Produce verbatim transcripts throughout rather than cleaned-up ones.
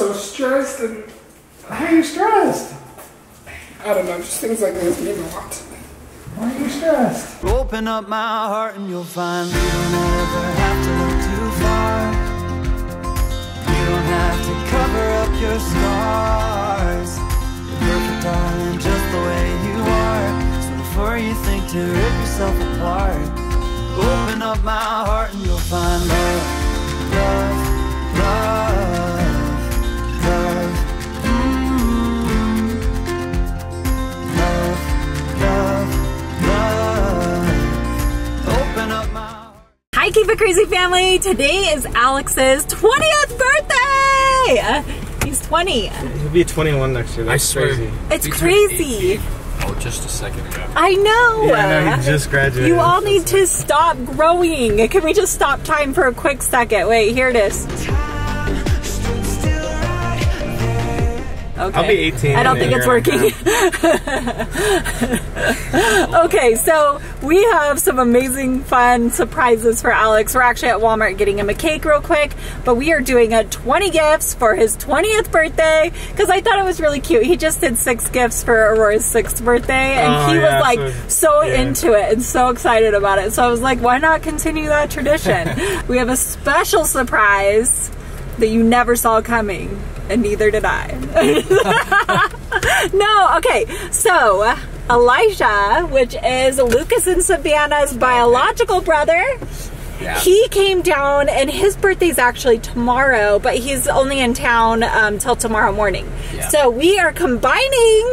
so stressed, and how are you stressed? I don't know, just things like this mean a lot to me. Why are you stressed? Open up my heart and you'll find you don't ever have to look too far. You don't have to cover up your scars. You're perfect, darling, just the way you are. So before you think to rip yourself apart, open up my heart and you'll find love, love, love. Hi Keep It Crazy family! Today is Alex's twentieth birthday! He's twenty. He'll be twenty-one next year. That's I swear. Crazy. It's These crazy. Oh, just a second ago. I know! Yeah, no, he just graduated. You all need to stop growing. Can we just stop time for a quick second? Wait, here it is. Okay. I'll be eighteen. I don't think it's working. Okay, so we have some amazing fun surprises for Alex. We're actually at Walmart getting him a cake real quick, but we are doing a twenty gifts for his twentieth birthday because I thought it was really cute. He just did six gifts for Aurora's sixth birthday, and oh, he was yeah, like so, so yeah. into it and so excited about it. So I was like, why not continue that tradition? We have a special surprise that you never saw coming. And neither did I. No, okay, so Elijah, which is Lucas and Savannah's biological brother, yeah. He came down, and his birthday's actually tomorrow, but he's only in town um, till tomorrow morning. Yeah. So we are combining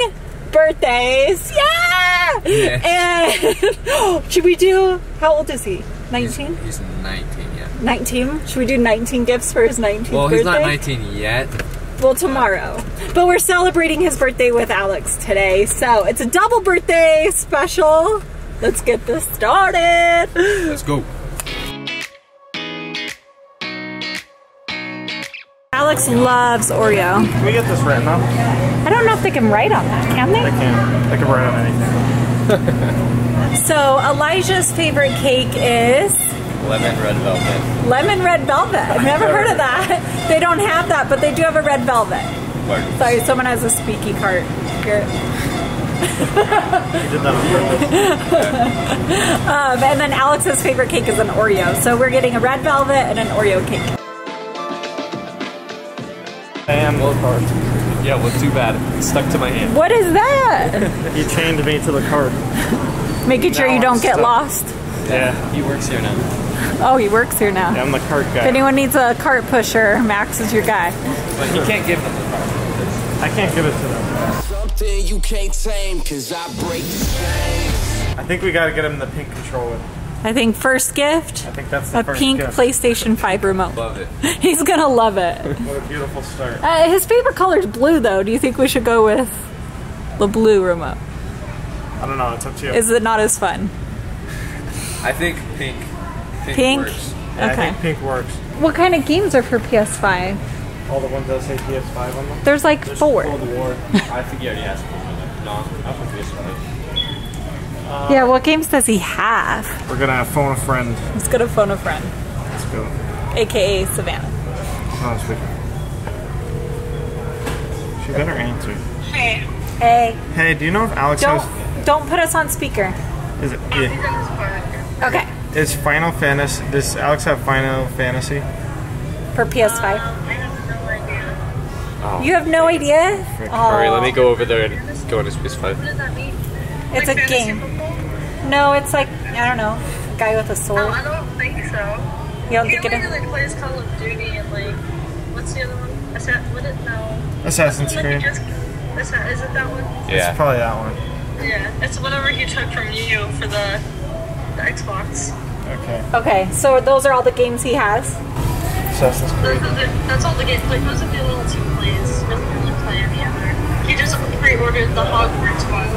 birthdays, yeah! yeah. And should we do, how old is he, nineteen? He's, he's nineteen, yeah. nineteen? Should we do nineteen gifts for his nineteenth well, birthday? Well, he's not nineteen yet. Well, tomorrow. But we're celebrating his birthday with Alex today. So it's a double birthday special. Let's get this started. Let's go. Alex loves Oreo. Can we get this right now? I don't know if they can write on that, can they? They can. They can write on anything. So Elijah's favorite cake is... Lemon Red Velvet. Lemon Red Velvet. I've never heard of that. They don't have that, but they do have a Red Velvet. Word. Sorry, someone has a squeaky cart here. I did that on purpose. um, and then Alex's favorite cake is an Oreo. So we're getting a Red Velvet and an Oreo cake. And low cart. Yeah, well, too bad. It's stuck to my hand. What is that? You chained me to the cart. Making sure now you don't I'm get stuck. Lost. Yeah, he works here now. Oh, he works here now. Yeah, I'm the cart guy. If anyone needs a cart pusher, Max is your guy. But you can't give them the cart. I can't give it to them. Something you can't tame, cause I break the chains. I think we gotta get him the pink controller. I think first gift. I think that's the a first pink gift. PlayStation five remote. Love it. He's gonna love it. What a beautiful start. Uh, his favorite color is blue, though. Do you think we should go with the blue remote? I don't know. It's up to you. Is it not as fun? I think pink. Pink? Pink? Works. Yeah, okay. I think pink works. What kind of games are for P S five? All the ones that say P S five on them? There's like There's four. Cold War. I think he already has four. No, I'm for P S five. Uh, yeah, what games does he have? We're gonna phone a friend. Let's go to phone a friend. Let's go. A K A Savannah. Oh, speaker. She better answer. Hey. Hey. Hey, do you know if Alex don't, has... Don't put us on speaker. Is it? Yeah. Okay. Is Final Fantasy, does Alex have Final Fantasy? For P S five? Uh, I have no idea. Oh, you have no idea? Oh. Alright, let me go over there and go into P S five. What does that mean? It's like a game. Football? No, it's like, I don't know, a guy with a sword. Oh, I don't think so. You don't think it is? Like, plays Call of Duty and like, what's the other one? Assassin's Creed? No. Assassin's Creed. Is it that one? Yeah. It's probably that one. Yeah, it's whatever he took from you for the... The Xbox. Okay. Okay, so those are all the games he has? Assassin's Creed. Those, those are, that's all the games. Like, those are the little two plays. He doesn't really play any other. He just pre-ordered the Hogwarts one.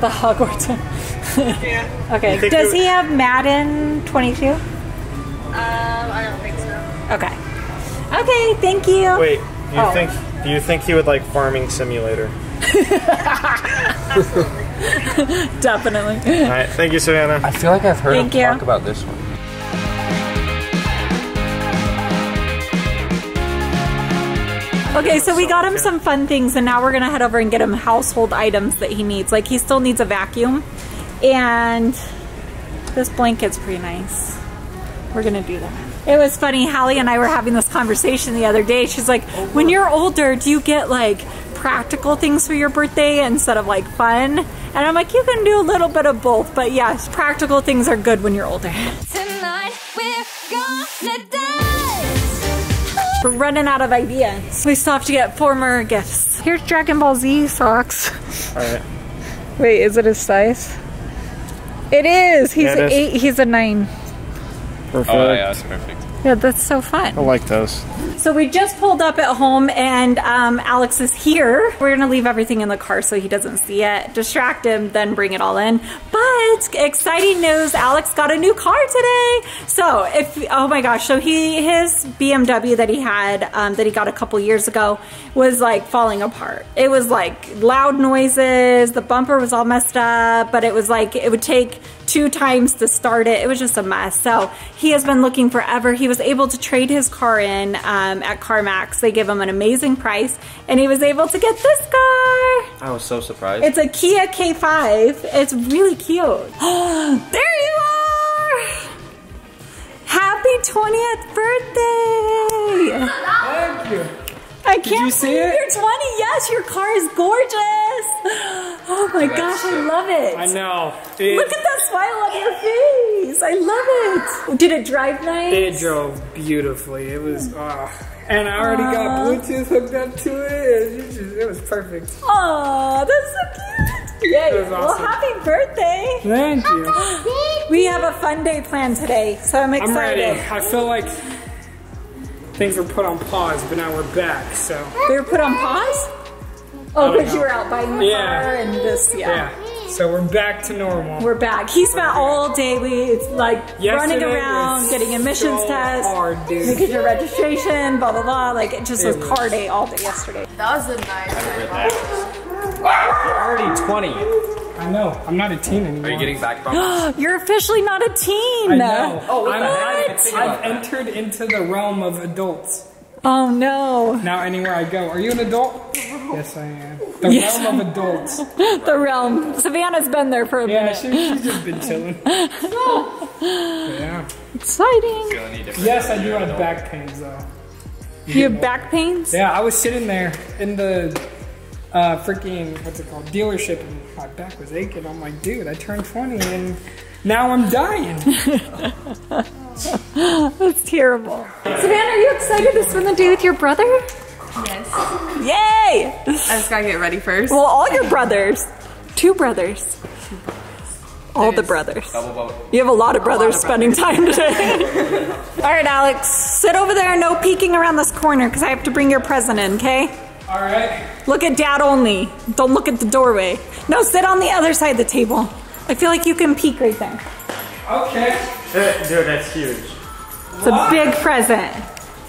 The Hogwarts one. Yeah. Okay. Does he have Madden twenty-two? Um, I don't think so. Okay. Okay, thank you. Wait, do you, oh. think, do you think he would like Farming Simulator? Absolutely. Definitely. All right, thank you, Savannah. I feel like I've heard thank him you. Talk about this one. Okay, so we got him some fun things, and now we're gonna head over and get him household items that he needs. Like, he still needs a vacuum, and this blanket's pretty nice. We're gonna do that. It was funny, Hallie and I were having this conversation the other day. She's like, when you're older, do you get like practical things for your birthday instead of like fun? And I'm like, you can do a little bit of both, but yes, practical things are good when you're older. Tonight we're gonna dance. We're running out of ideas. We still have to get four more gifts. Here's Dragon Ball Z socks. All right. Wait, is it his size? It is. He's yeah, it is. eight. He's a nine. Perfect. Oh yeah, that's perfect. Yeah, that's so fun. I like those. So we just pulled up at home, and um, Alex is here. We're gonna leave everything in the car so he doesn't see it. Distract him, then bring it all in. But exciting news, Alex got a new car today. So if, oh my gosh, so he, his B M W that he had, um, that he got a couple years ago was like falling apart. It was like loud noises, the bumper was all messed up, but it was like, it would take two times to start it. It was just a mess. So he has been looking forever. He was able to trade his car in um, at CarMax. They give him an amazing price, and he was able to get this car. I was so surprised. It's a Kia K five. It's really cute. There you are! Happy twentieth birthday! Thank you. I can't. Did you see it? You're twenty. Yes, your car is gorgeous. Oh my gosh, I love it. I know. It, Look at that smile on your face. I love it. Did it drive nice? It drove beautifully. It was, uh, and I already uh, got Bluetooth hooked up to it. It was, just, it was perfect. Oh, that's so cute. Yay. Awesome. Well, happy birthday. Thank you. We have a fun day planned today, so I'm excited. I'm ready. I feel like things were put on pause, but now we're back, so. They were put on pause? Oh, because you were out buying the yeah. car and this, yeah. yeah. So we're back to normal. We're back. He spent all day, we, it's like Yesterday running around, getting admissions so tests, hard, making your registration, blah, blah, blah. Like, it just it was, was car day all day yesterday. That was a nice day. You're already twenty. I know. I'm not a teen anymore. Are you getting back problems? You're officially not a teen. I know. Oh, what? I'm, I've entered into the realm of adults. Oh, no. Now anywhere I go. Are you an adult? Yes, I am. The yes. realm of adults. The realm. Savannah's been there for a yeah, minute. Yeah, she, she's just been chilling. Yeah. Exciting. Yes, I do have adult. back pains, though. You, you have old. back pains? Yeah, I was sitting there in the... Uh, freaking, what's it called, dealership, and my back was aching. I'm like, dude, I turned twenty and now I'm dying. That's terrible. Savannah, are you excited to spend the day with your brother? Yes. Yay! I just gotta get ready first. Well, all your brothers. Two brothers. Two brothers. All There's the brothers. Double boat. You have a lot of brothers lot of spending brothers. time today. All right, Alex, sit over there. No peeking around this corner because I have to bring your present in, okay? All right. Look at dad only. Don't look at the doorway. No, sit on the other side of the table. I feel like you can peek right there. Okay. Dude, that's huge. It's what? a big present.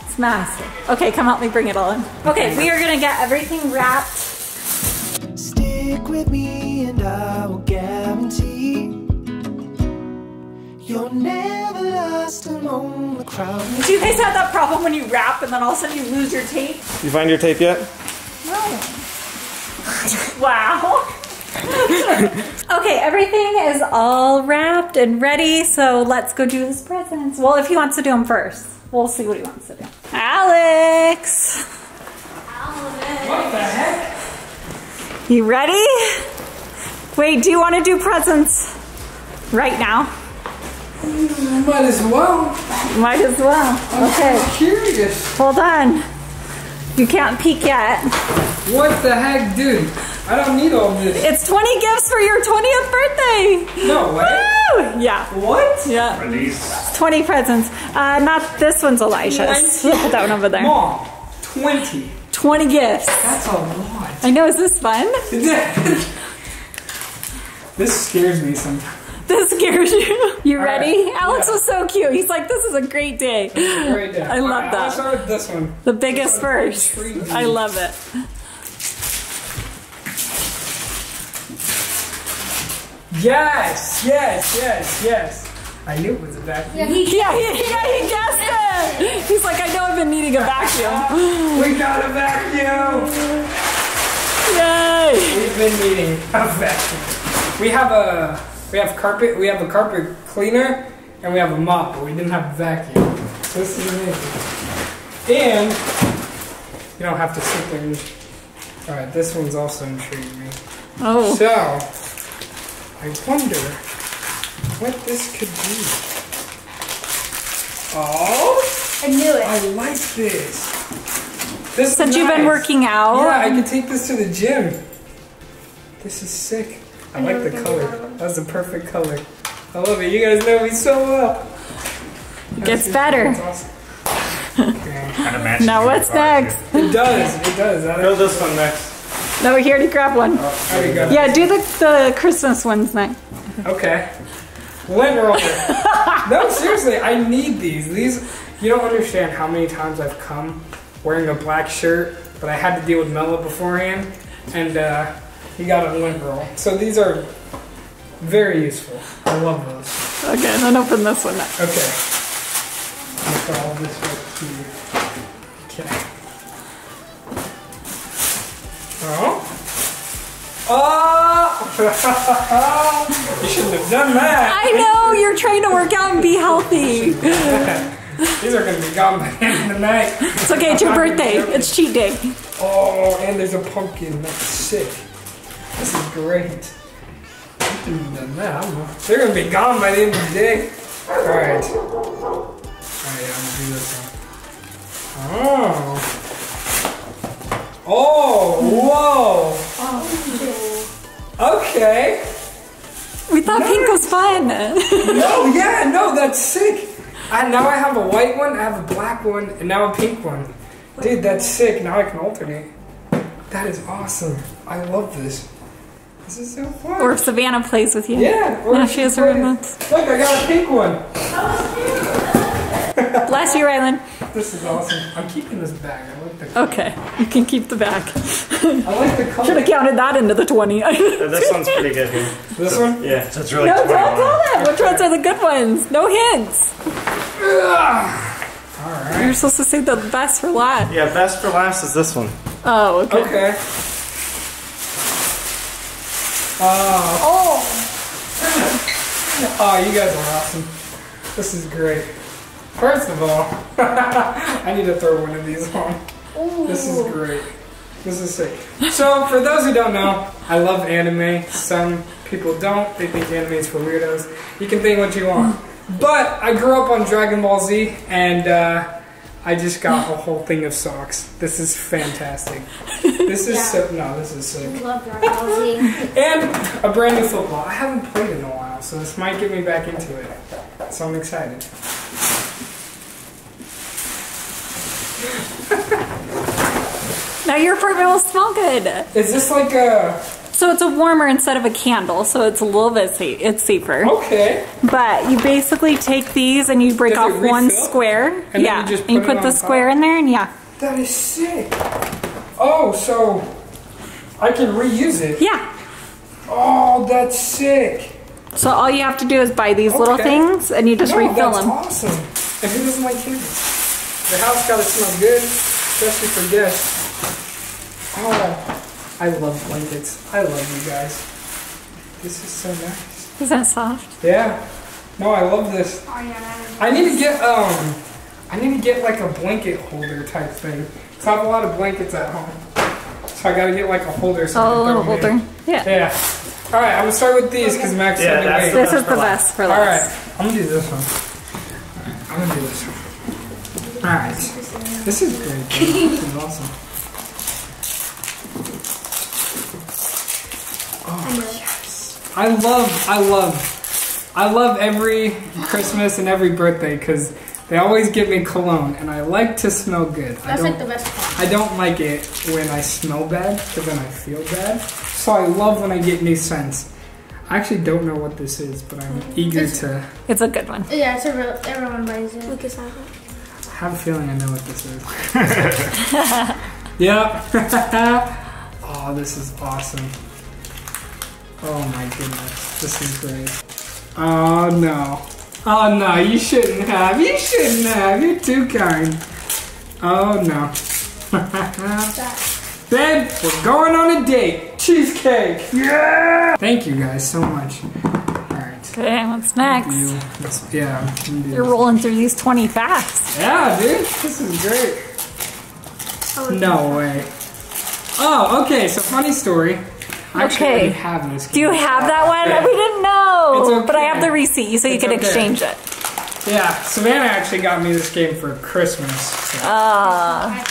It's massive. Okay, come help me bring it all in. Okay, we are gonna get everything wrapped. Stick with me and I will guarantee you'll never last alone. The crowd. Do you guys have that problem when you wrap and then all of a sudden you lose your tape? You find your tape yet? No. Wow. Okay, everything is all wrapped and ready, so let's go do his presents. Well, if he wants to do them first. We'll see what he wants to do. Alex! Alex! What the heck? You ready? Wait, do you want to do presents right now? Might as well. Might as well. Okay. I'm curious. Hold on. You can't peek yet. What the heck, dude? I don't need all this. It's twenty gifts for your twentieth birthday. No way. Woo! Yeah. What? Yeah. Are these? twenty presents. Uh, not this one's Elisha's. Put that one over there. Mom, twenty. twenty gifts. That's a lot. I know. Is this fun? This scares me sometimes. This scares you. You all ready? Right. Alex yeah. was so cute. He's like, this is a great day. This is a great day. I all love right, that. I'll start with this one. The biggest first. I love it. Yes, yes, yes, yes. I knew it was a vacuum. Yeah, he, yeah, he, yeah, he guessed it. He's like, I know I've been needing a vacuum. We got a vacuum. Yay. We've been needing a vacuum. We have a, we have carpet, we have a carpet cleaner, and we have a mop, but we didn't have a vacuum. So this is amazing. And you don't have to sit there. And, all right, this one's also intriguing me. Oh. So I wonder what this could be. Oh! I knew it. I like this. This Since nice. You've been working out? Yeah, I can take this to the gym. This is sick. I, I like the color. That was the perfect color. I love it. You guys know me so well. It gets better. That's awesome. Okay. Now what's next? It does. It does. Build this one next. No, we already grabbed one. Oh, there you go. Yeah, do the, the Christmas ones next. Okay. Lint roller. No, seriously, I need these. These, you don't understand how many times I've come wearing a black shirt, but I had to deal with Mello beforehand, and uh, he got a lint roll. So these are very useful. I love those. Okay, then open this one up. Okay. I'll put all this right here. Okay. Oh. Oh! You shouldn't have done that. I know, you're trying to work out and be healthy. These are going to be gone by the end of the night. It's okay, it's your birthday. It's cheat day. Oh, and there's a pumpkin. That's sick. This is great. You shouldn't have done that. They're going to be gone by the end of the day. Alright. Alright, I'm going to do this one. Oh! Oh, whoa! Oh, okay. We thought nice. Pink was fun. No, yeah, no, that's sick. I now I have a white one, I have a black one, and now a pink one. Dude, that's sick. Now I can alternate. That is awesome. I love this. This is so fun. Or if Savannah plays with you. Yeah. Or no, she, she has her own ones. Look, I got a pink one. Bless you, Rylan. This is awesome. I'm keeping this bag. I like the color. Okay, you can keep the bag. I like the color. Should have counted that into the twenty. So this one's pretty good. Here. This so, one? Yeah, so it's really good. No, don't tell them. Which ones are the good ones? No hints. All right. You're supposed to say the best for last. Yeah, best for last is this one. Oh, okay. Okay. Uh, oh. Oh, you guys are awesome. This is great. First of all, I need to throw one of these on. Ooh. This is great. This is sick. So, for those who don't know, I love anime. Some people don't. They think anime is for weirdos. You can think what you want. But I grew up on Dragon Ball Z, and uh, I just got a whole thing of socks. This is fantastic. This is yeah. so... No, this is sick. I love Dragon Ball Z. And a brand new football. I haven't played in a while, so this might get me back into it. So I'm excited. Now your apartment will smell good. Is this like a... So it's a warmer instead of a candle, so it's a little bit safe. It's safer. Okay. But you basically take these and you break Does off one square. And yeah. Then you just put and you put the top. Square in there and yeah. That is sick. Oh, so I can reuse it. Yeah. Oh, that's sick. So all you have to do is buy these okay. little things and you just no, refill that's them. That's awesome. And who doesn't like candles? The house gotta smell good, especially for guests. Oh, I love blankets. I love you guys. This is so nice. Is that soft? Yeah. No, I love this. Oh yeah. I need to get um, I need to get like a blanket holder type thing. Cause I have a lot of blankets at home, so I gotta get like a holder. So oh, a little holder. In. Yeah. Yeah. All right, I'm gonna start with these because Max. Yeah, that's this is the best for last. All right, I'm gonna do this one. All right, I'm gonna do this one. Alright, this is great. This is awesome. Oh yes. I love, I love, I love every Christmas and every birthday because they always give me cologne and I like to smell good. That's like the best part. I don't like it when I smell bad because then I feel bad. So I love when I get new scents. I actually don't know what this is, but I'm eager it's, to... It's a good one. Yeah, it's a real, everyone buys it. Lucas, I I have a feeling I know what this is. Yep. Oh, this is awesome. Oh my goodness. This is great. Oh no. Oh no, you shouldn't have. You shouldn't have. You're too kind. Oh no. Babe, we're going on a date. Cheesecake. Yeah! Thank you guys so much. Okay, what's next? You. Yeah. You're rolling through these twenty fast. Yeah, dude. This is great. No way. Oh, okay. So, funny story. I actually okay. already have this. Do you have that one? Yeah. We didn't know. It's okay. But I have the receipt, so you it's can okay. exchange it. Yeah. Savannah actually got me this game for Christmas. So. Uh,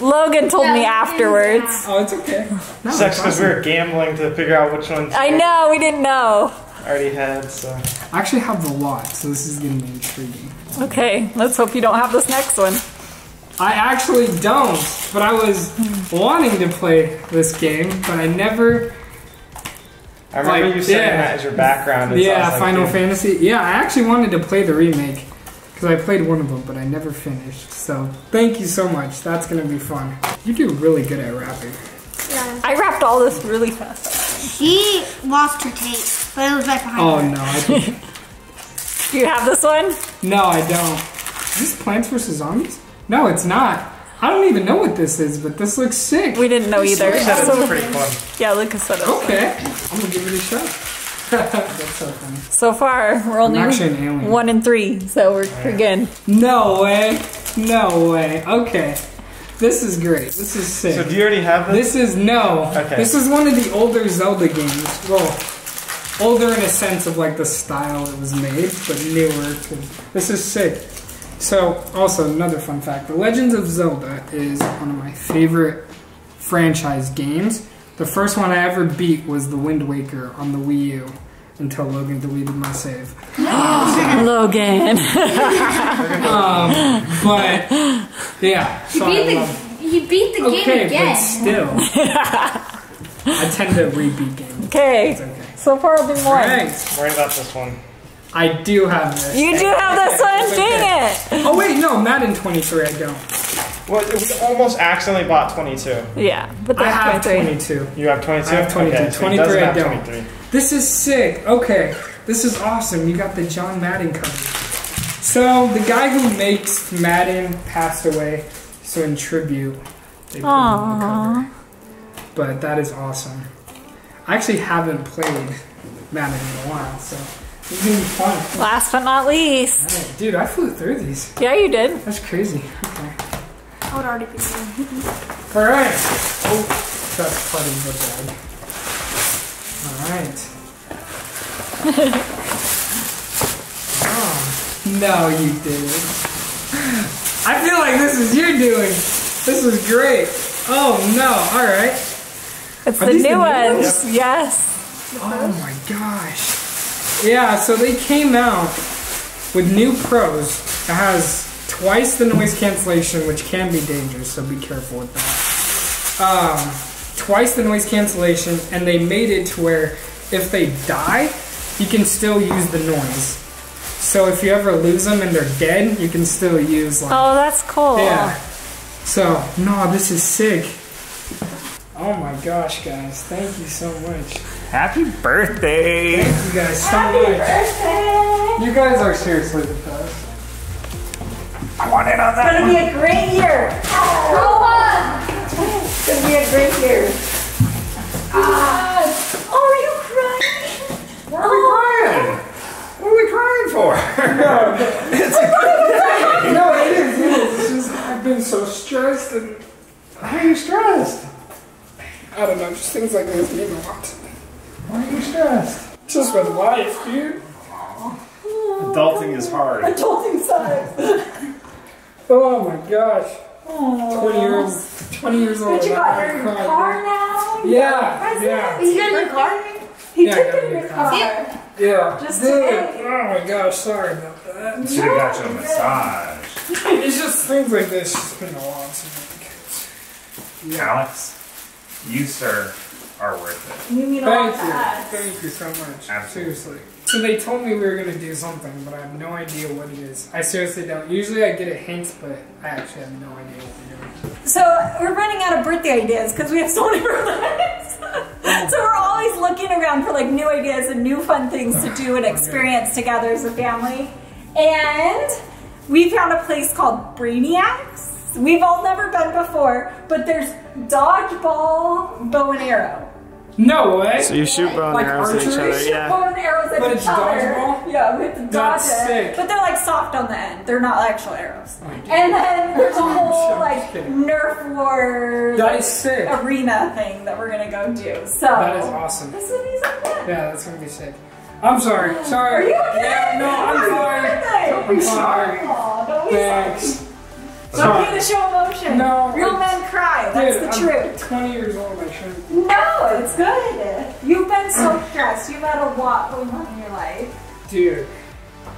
Logan told no, me afterwards. Oh, it's okay. No, sucks because awesome. we were gambling to figure out which one's. I know. We didn't know. Already had, so. I actually have the lot, so this is gonna be intriguing. Okay, let's hope you don't have this next one. I actually don't, but I was wanting to play this game, but I never. I remember like, you saying yeah. that as your background. Yeah, like Final game. Fantasy. Yeah, I actually wanted to play the remake, because I played one of them, but I never finished. So, thank you so much. That's gonna be fun. You do really good at rapping. Yeah. I wrapped all this really fast. She lost her tape, but it was right behind oh, her. Oh no, I didn't. Do you have this one? No, I don't. Is this Plants versus. Zombies? No, it's not. I don't even know what this is, but this looks sick. We didn't know this either. Lucas said it's pretty fun. Yeah, Lucas said it was okay, fun. I'm gonna give it a shot. That's so funny. So far, we're only an one and three, so we're, yeah. we're good. No way. No way. Okay. This is great. This is sick. So do you already have this? This is no. Okay. This is one of the older Zelda games. Well, older in a sense of like the style it was made, but newer. This is sick. So also another fun fact: The Legend of Zelda is one of my favorite franchise games. The first one I ever beat was The Wind Waker on the Wii U. Until Logan deleted my save. Logan. um, but yeah, so you beat I the you beat the okay, game again. But still, I tend to rebeat games. Okay. okay. So far, it'll be more. Right. Worry about this one. I do have this. You do have this one. Okay. Dang it! Oh wait, no, Madden twenty-three. I don't. Well, we almost accidentally bought twenty-two. Yeah, but I have twenty-two. You have twenty-two. I have twenty-two. Okay, so twenty-three. I don't. twenty-three. This is sick. Okay, this is awesome. You got the John Madden cover. So the guy who makes Madden passed away. So in tribute, they put on the cover. But that is awesome. I actually haven't played Madden in a while, so it's gonna be fun. Last but not least, all right, dude, I flew through these. Yeah, you did. That's crazy. Okay. I would already be there. All right. Oh, that's part of the bag. Alright. Oh, no, you didn't. I feel like this is your doing. This is great. Oh, no. Alright. It's the new, the new ones. ones. Yes. Oh, my gosh. Yeah, so they came out with new pros. It has twice the noise cancellation, which can be dangerous, so be careful with that. Um... Twice the noise cancellation, and they made it to where if they die, you can still use the noise. So if you ever lose them and they're dead, you can still use like. Oh, that's cool. Yeah. So, no, this is sick. Oh my gosh, guys. Thank you so much. Happy birthday. Thank you guys so Happy much. Birthday. You guys are seriously the best. I want in on that. It's going to be a great year. Oh. Go on. It's gonna be a great year. Ah. Oh, are you crying? Why are we crying? What are we crying for? No, it's a good day. No, it is. It is. It's just, I've been so stressed. And how are you stressed? I don't know. Just things like this mean a lot to me. Why are you stressed? Just with life, dude. Adulting is hard. Adulting sucks. Oh my gosh. Aww. twenty years old. But you got your car, car now? Yeah. yeah. He's got your car? He yeah, took your car. car. Yeah. Just today. Oh my gosh, sorry about that. You should have got you a massage. It's just things like this. It's been a long time. Yeah. Alex, you, sir, are worth it. You need a massage. Thank you so much. Absolutely. Seriously. So they told me we were going to do something, but I have no idea what it is. I seriously don't. Usually I get a hint, but I actually have no idea what we're doing. So we're running out of birthday ideas because we have so many birthdays. So we're always looking around for like new ideas and new fun things to do and experience together as a family. And we found a place called Brainiacs. We've all never been before, but there's dodgeball bow and arrow. No way! So you shoot bow and like arrows at each other, yeah. shoot bow and arrows at but each other. Dodgeball? Yeah, we have to dodge it. Sick. But they're like soft on the end. They're not actual arrows. Oh, and then there's a whole like Nerf war that like, is sick. arena thing that we're gonna go do. So that is awesome. This is gonna be so fun. Yeah, that's gonna be sick. I'm sorry. Sorry. Are you okay? Yeah, no, I'm sorry. Don't be sorry. Aw, don't be sorry. Don't be the show emotion. No. Real men cry. That's dude, the truth. I'm twenty years old, I shouldn't. No, it's good. You've been so stressed. You've had a lot going on in your life. Dude.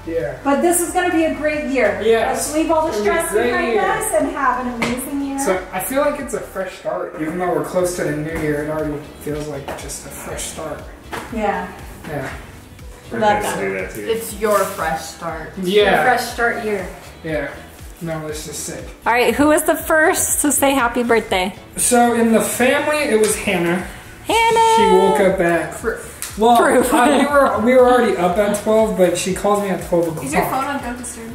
Yeah. But this is going to be a great year. Yes. Let's leave all the stress behind us and have an amazing year. So I feel like it's a fresh start. Even though we're close to the new year, it already feels like just a fresh start. Yeah. Yeah. We're Love that. Say that too. It's your fresh start. Yeah. Your fresh start year. Yeah. No, this is sick. All right, who was the first to say happy birthday? So in the family, it was Hannah. Hannah! She woke up at... Well, uh, we, were, we were already up at twelve, but she called me at twelve o'clock. Is your phone on Don't Disturb?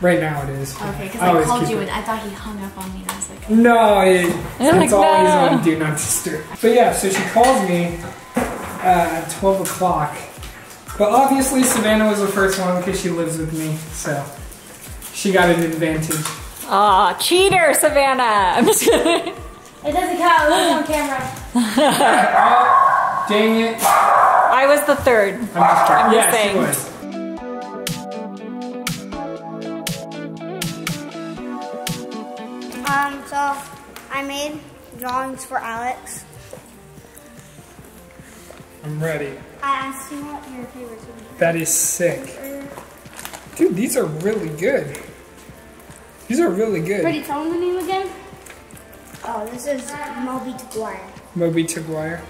Right now it is. Okay, because I, I called you it. and I thought he hung up on me and I was like... No, it, it's like, always no. on Do Not Disturb. But yeah, so she calls me uh, at twelve o'clock. But obviously Savannah was the first one because she lives with me, so... She got an advantage. Aw, cheater, Savannah! I'm just kidding. It doesn't count, it was on camera. Oh, dang it. I was the third. I'm just, I'm yeah, just saying. She was. Um, so I made drawings for Alex. I'm ready. I asked you what your favorite would be. That is sick. Dude, these are really good. These are really good. Pretty, tell them the name again. Oh, this is Moby Tuguire. Moby Tuguire.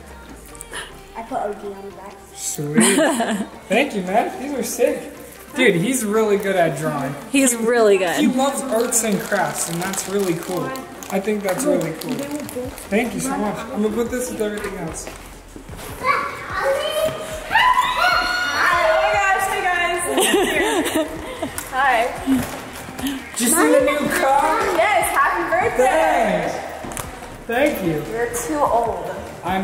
I put O D on the back. Sweet. Thank you, Matt. These are sick. Dude, he's really good at drawing. He's really good. He loves arts and crafts, and that's really cool. I think that's really cool. Thank you so much. I'm gonna put this with everything else. Hi. Did you see the new car? Yes, happy birthday. Thanks. Thank you. You're too old. I'm,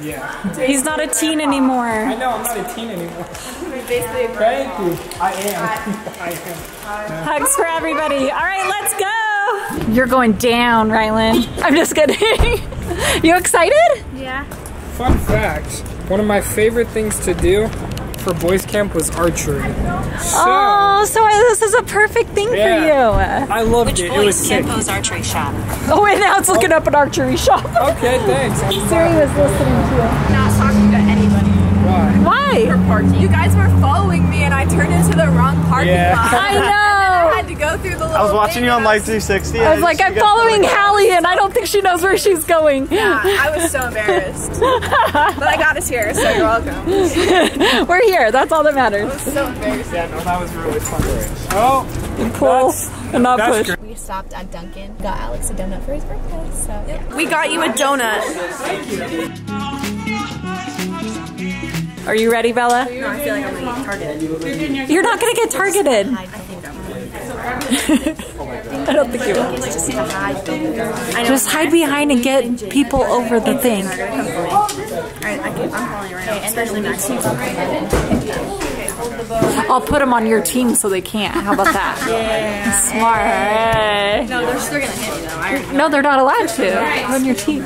yeah. He's not a teen anymore. I know, I'm not a teen anymore. You're basically a grandpa. Thank you. I am. I am. Yeah. Hugs for everybody. All right, let's go. You're going down, Rylan. I'm just kidding. You excited? Yeah. Fun fact, one of my favorite things to do for boys camp was archery. So, oh, so this is a perfect thing yeah, for you. I loved Which it. Boys it was sick. Campo's archery shop. Oh, and now it's looking oh. up an archery shop. Okay, thanks. Siri was listening to you. Not talking to anybody. Why? Why? You guys were following me, and I turned into the wrong parking yeah. lot. I know. And I had to go through the little. I was watching you on Life three sixty. I was like, I'm following Hallie, and I don't think she knows where she's going. Yeah, I was so embarrassed. But I got us here, so you're welcome. We're here. That's all that matters. I was so embarrassed. Yeah, no, that was really fun. Oh, and pull that's, and not push. Great. We stopped at Dunkin', got Alex a donut for his birthday. So yeah. We got you a donut. Thank you. Are you ready, Bella? No, I feel like I'm gonna get targeted. You're not gonna get targeted. I think I'm gonna get targeted. I don't think you will. Just hide behind and get people over the thing. Alright, I'm calling you right now, especially Max. I'll put them on your team so they can't. How about that? Yeah. Smart. No, they're still gonna hit you though. I already know. No, they're not allowed to. On your team.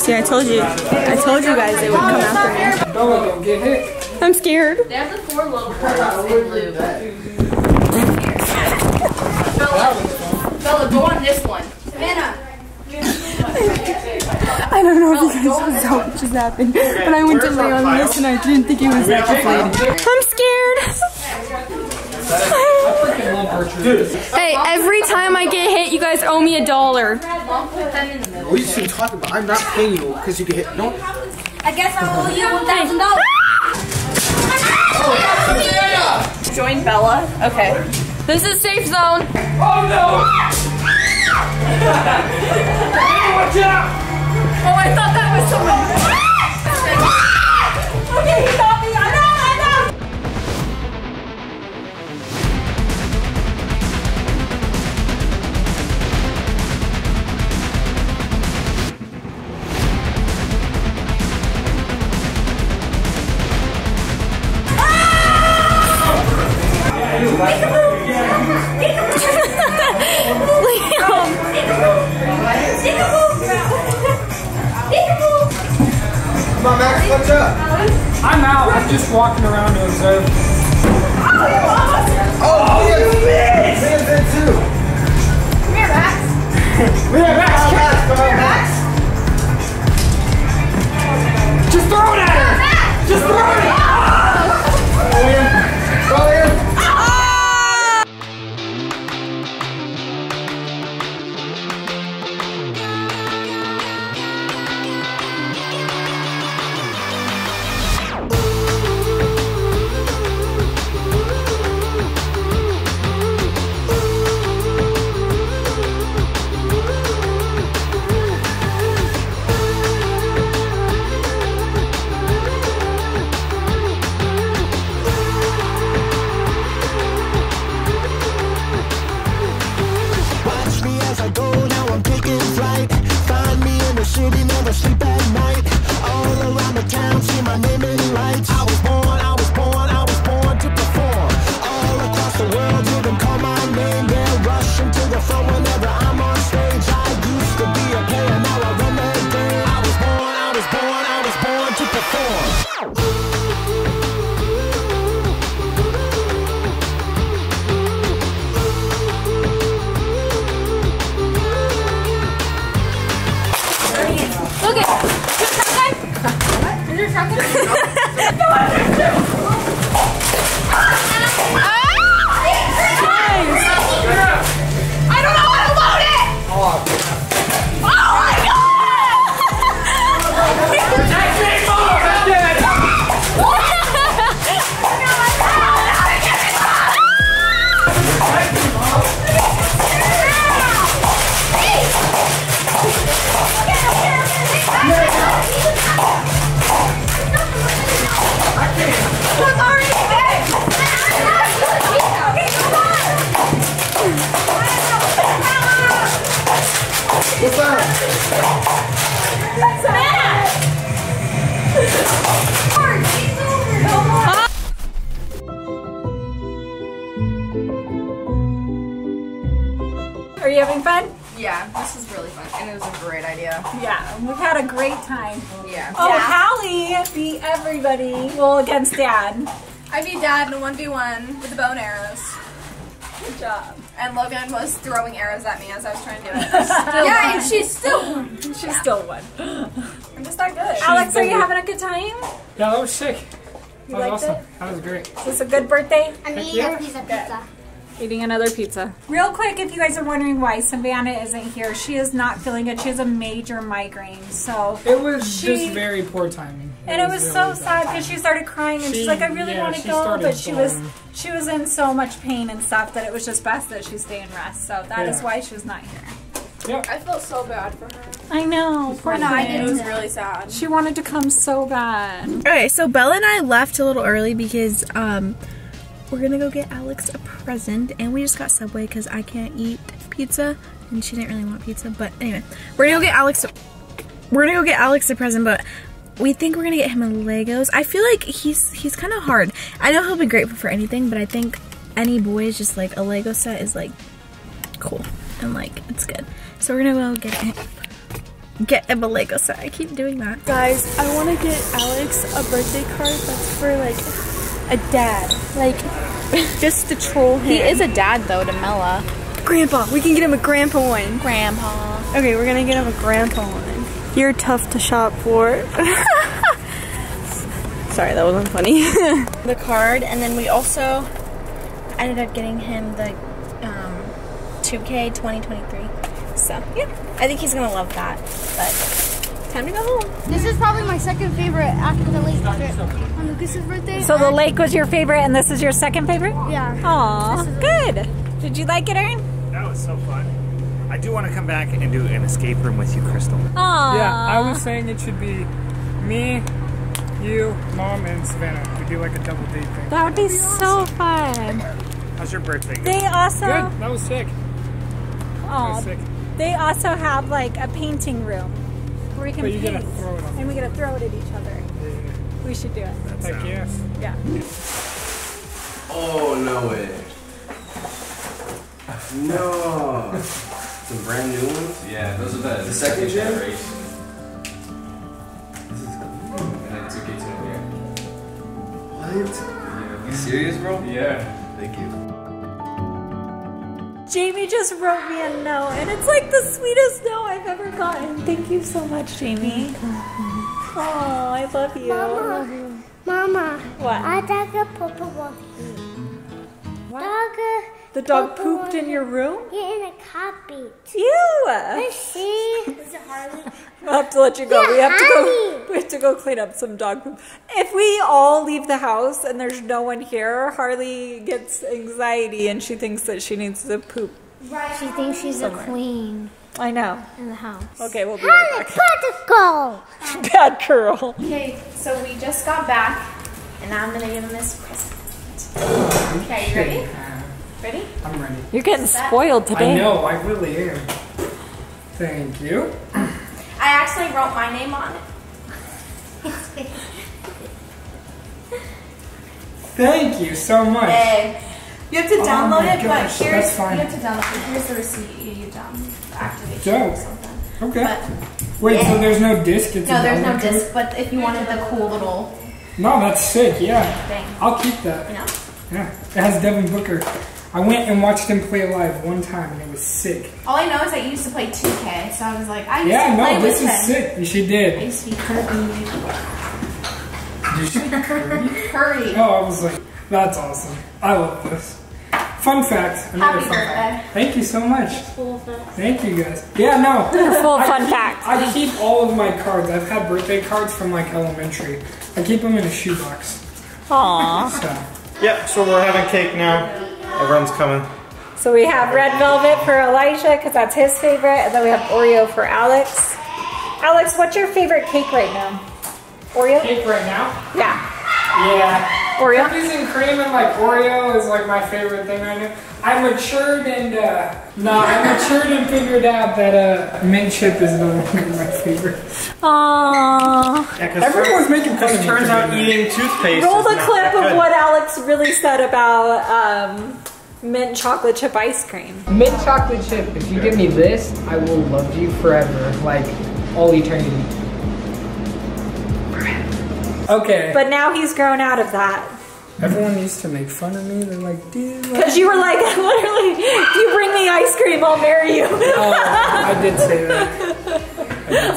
See, I told you. I told you guys they would come after me. Bella, don't get hit. I'm scared. They have the four little cards in blue. Bella, Bella, go on this one. Savannah. I don't know if you guys saw what just happened, but I went to lay on this and I didn't think it was that deflated. I'm scared! Hey, every time I get hit, you guys owe me a dollar. What are you even talking about? I'm not paying you because you get hit. Don't. I guess I owe you one thousand dollars. Join Bella. Okay. This is safe zone. Oh no! Watch out! Oh, I thought that was someone. Okay, he got me. I know, I know. what's up? I'm out. I'm just walking around to observe. Oh, oh, you missed! Mia's in too. Come here, Max. Mia, Max. Come here, Max. Just throw it at her. Max. Just throw it at her. Go in. Go in. Are you having fun? Yeah, this is really fun, and it was a great idea. Yeah, we've had a great time. Yeah. Oh, yeah. Hallie beat everybody. Well, against Dad. I beat Dad in a one v one with the bow and arrows. Good job. And Logan was throwing arrows at me as I was trying to do it. Yeah, won. And she still won. She yeah. still won. I'm just that good. She's Alex, are you having a good time? Yeah, that was sick. You that was awesome. It? That was great. Is this a good birthday? I'm eating yeah. a piece of pizza. Eating another pizza. Real quick, if you guys are wondering why Savannah isn't here, she is not feeling good. She has a major migraine, so it was she, just very poor timing. It and was it was really so sad because she started crying and she, she's like, I really yeah, want to go, but she was she was in so much pain and stuff that it was just best that she stay and rest. So that yeah. is why she was not here. Yep. I felt so bad for her. I know. Poor I did. It was really sad. She wanted to come so bad. Alright, so Bella and I left a little early because um we're gonna go get Alex a present, and we just got Subway because I can't eat pizza, and she didn't really want pizza. But anyway, we're gonna go get Alex. A, we're gonna go get Alex a present, but we think we're gonna get him a Legos. I feel like he's he's kind of hard. I know he'll be grateful for anything, but I think any boy is just like a Lego set is like cool and like it's good. So we're gonna go get him. Get him a Lego set. I keep doing that, guys. I want to get Alex a birthday card that's for like. A dad, like, just to troll him. He is a dad, though, to Mella. Grandpa, we can get him a grandpa one. Grandpa. Okay, we're gonna get him a grandpa one. You're tough to shop for. Sorry, that wasn't funny. The card, and then we also ended up getting him the um, two K twenty twenty-three. So, yeah, I think he's gonna love that, but... Time to go home. This is probably my second favorite after the lake on Lucas's birthday. So the lake was your favorite and this is your second favorite? Yeah. Aww, good. Did you like it, Aaron? That was so fun. I do want to come back and do an escape room with you, Crystal. Aww. Yeah, I was saying it should be me, you, Mom, and Savannah. We do like a double date thing. That would be so fun. How's your birthday? They also... Good, that was sick. Aww. They also have like a painting room. Where we can but you paint, gotta throw it and we gotta throw it at each other. Yeah. We should do it. That's Heck yes. Yeah. Oh, no way. No. Some brand new ones? Yeah, those are the, the second generation. This is cool. And it's a What? You serious, bro? Yeah. Thank you. Jamie just wrote me a note, and it's like the sweetest note I've ever gotten. Thank you so much, Jamie. Oh, I love you. Mama, Mama. What? I dog a purple one. Dog. The dog pooped in your room? Yeah, in a carpet. Ew. Let's see. Is it Harley? We'll have to let you go. Yeah, we have Harley. to go. We have to go clean up some dog poop. If we all leave the house and there's no one here, Harley gets anxiety and she thinks that she needs to poop. Right. She thinks she's somewhere. A queen. I know. In the house. Okay, we'll be right back. Bad girl. Okay, so we just got back, and I'm gonna give him this present. Okay, you ready? Ready? I'm ready. You're getting spoiled today. I know. I really am. Thank you. I actually wrote my name on it. Thank you so much. Hey, you have to download oh it, gosh, but here's fine. You have to download it. Here's the receipt you download activation or something. Okay. But, wait, yeah. So there's no disc? It's no, there's no disc, it? But if you wanted the cool little. No, that's sick. Yeah. Thing. I'll keep that. You know? Yeah. It has Devin Booker. I went and watched him play live one time, and it was sick. All I know is that you used to play two K, so I was like, I used yeah, to no, play with him. Yeah, no, this is sick. You should did. I used to be Kirby. Did you say Kirby? Kirby. Oh, I was like, that's awesome. I love this. Fun fact. Another Happy fun birthday. Fact. Thank you so much. Full of facts. Thank you, guys. Yeah, no. You're full of fun facts. I keep all of my cards. I've had birthday cards from, like, elementary. I keep them in a shoebox. Aww. So. Yep, so we're having cake now. Everyone's coming. So we have red velvet for Elijah, because that's his favorite, and then we have Oreo for Alex. Alex, what's your favorite cake right now? Oreo? Cake right now? Yeah. Yeah. Oreo? Cookies and cream and like Oreo is like my favorite thing right now. I matured and, uh, no, I matured and figured out that, uh, mint chip is no longer my favorite. Aww. Yeah, everyone's making fun of me. It turns out eating toothpaste. Roll the clip of what Alex really said about, um, mint chocolate chip ice cream. Mint chocolate chip, if you give me this, I will love you forever. Like, all eternity. Forever. Okay. But now he's grown out of that. Everyone used to make fun of me. They're like, dude. Because you were like, literally, if you bring me ice cream, I'll marry you. Oh, I did say that. I, did say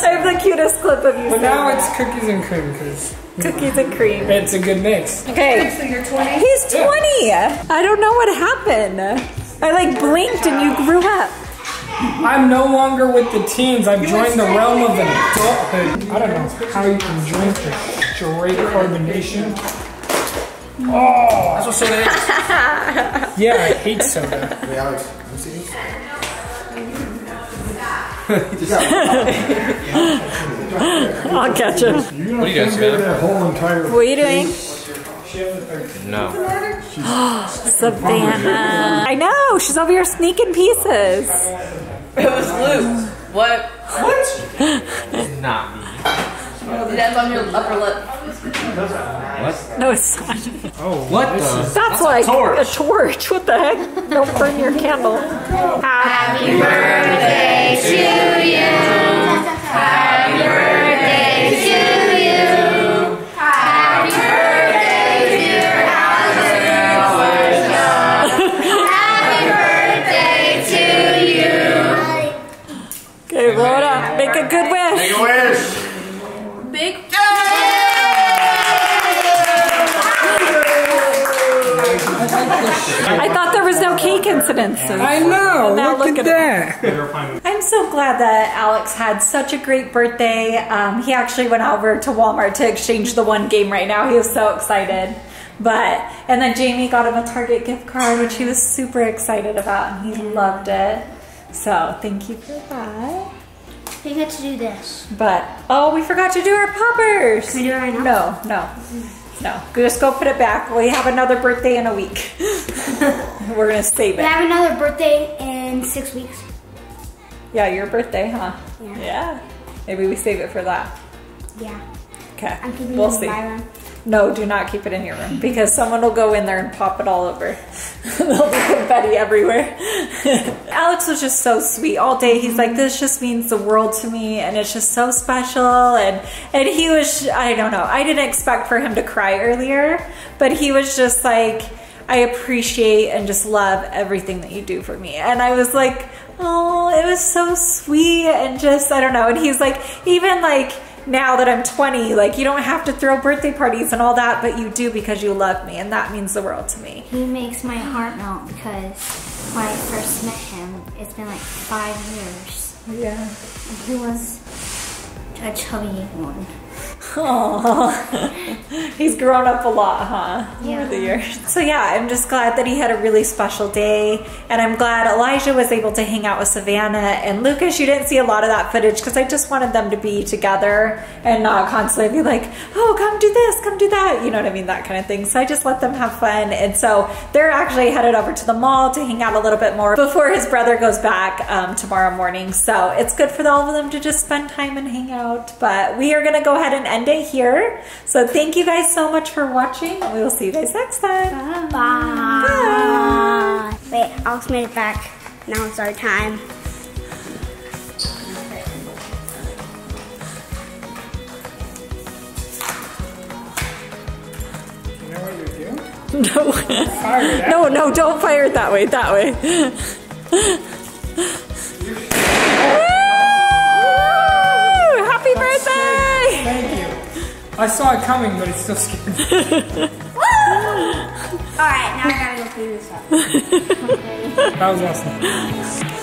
I have that. The cutest clip of you. But now that. It's cookies and cream. Cause, cookies and cream. It's a good mix. Okay. So you're twenty? He's twenty. Yeah. I don't know what happened. I like blinked and you grew up. I'm no longer with the teens. I've you joined the realm of adulthood. I don't know how you can drink this straight carbonation. Oh, that's what soda is. Yeah, I hate soda. Wait, Alex, you see this? I'll catch him. What are you guys doing? What are you doing? No. Savannah. I know, she's over here sneaking pieces. It was Luke. What? What? Not me. That's on your upper lip. What? No, it's not. Oh, what the? That's, that's like a torch. a torch. What the heck? Don't burn your candle. Happy birthday to you. Happy birthday to you. Happy birthday, dear Alex. Happy birthday to you. Okay, blow it up. Make a good wish. Make a wish. Big Yay! I thought there was no cake incidents. I know, look, look at that. It. I'm so glad that Alex had such a great birthday. Um, he actually went over to Walmart to exchange the one game right now. He was so excited. But, and then Jamie got him a Target gift card, which he was super excited about, and he loved it. So thank you for that. We got to do this. But, oh, we forgot to do our poppers. Can we do it right now? No, no, no. Just go put it back. We have another birthday in a week. We're going to save it. We have another birthday in six weeks. Yeah, your birthday, huh? Yeah. Yeah. Maybe we save it for that. Yeah. Okay, we'll see. Byron. No, do not keep it in your room because someone will go in there and pop it all over. There'll be confetti everywhere. Alex was just so sweet all day. He's like, this just means the world to me and it's just so special. And, and he was, I don't know, I didn't expect for him to cry earlier, but he was just like, I appreciate and just love everything that you do for me. And I was like, oh, it was so sweet and just, I don't know. And he's like, even like, now that I'm twenty, like, you don't have to throw birthday parties and all that, but you do because you love me, and that means the world to me. He makes my heart melt because when I first met him, it's been like five years. Yeah. And he was a chubby one. Oh, he's grown up a lot, huh? Yeah. Over the years. So yeah, I'm just glad that he had a really special day, and I'm glad Elijah was able to hang out with Savannah and Lucas. You didn't see a lot of that footage because I just wanted them to be together and not constantly be like, oh, come do this, come do that, you know what I mean, that kind of thing. So I just let them have fun, and so they're actually headed over to the mall to hang out a little bit more before his brother goes back um, tomorrow morning. So it's good for all of them to just spend time and hang out, but we are gonna go ahead and end end it here. So thank you guys so much for watching. We will see you guys next time. Bye. Bye. Bye. Wait, I'll spin it back. Now it's our time. You know what you're doing? No. Fire it that no, no, don't fire it that way. That way. I saw it coming, but it's still scared. Alright, now I gotta go clean this up. That was awesome.